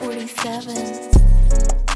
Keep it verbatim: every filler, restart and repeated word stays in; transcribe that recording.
forty-seven